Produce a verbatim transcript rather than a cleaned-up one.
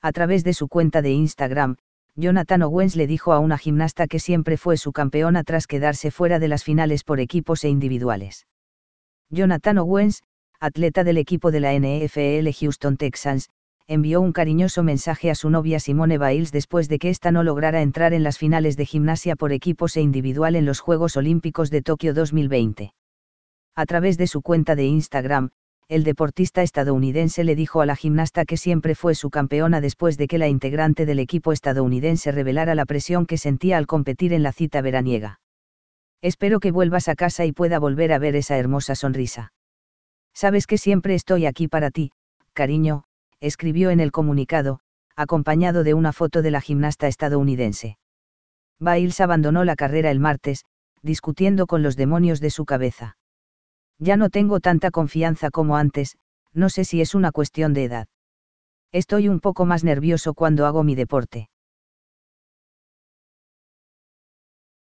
A través de su cuenta de Instagram, Jonathan Owens le dijo a una gimnasta que siempre fue su campeona tras quedarse fuera de las finales por equipos e individuales. Jonathan Owens, atleta del equipo de la N F L Houston Texans, envió un cariñoso mensaje a su novia Simone Biles después de que ésta no lograra entrar en las finales de gimnasia por equipos e individual en los Juegos Olímpicos de Tokio dos mil veinte. A través de su cuenta de Instagram, el deportista estadounidense le dijo a la gimnasta que siempre fue su campeona después de que la integrante del equipo estadounidense revelara la presión que sentía al competir en la cita veraniega. Espero que vuelvas a casa y pueda volver a ver esa hermosa sonrisa. Sabes que siempre estoy aquí para ti, cariño, escribió en el comunicado, acompañado de una foto de la gimnasta estadounidense. Biles abandonó la carrera el martes, discutiendo con los demonios de su cabeza. Ya no tengo tanta confianza como antes, no sé si es una cuestión de edad. Estoy un poco más nervioso cuando hago mi deporte.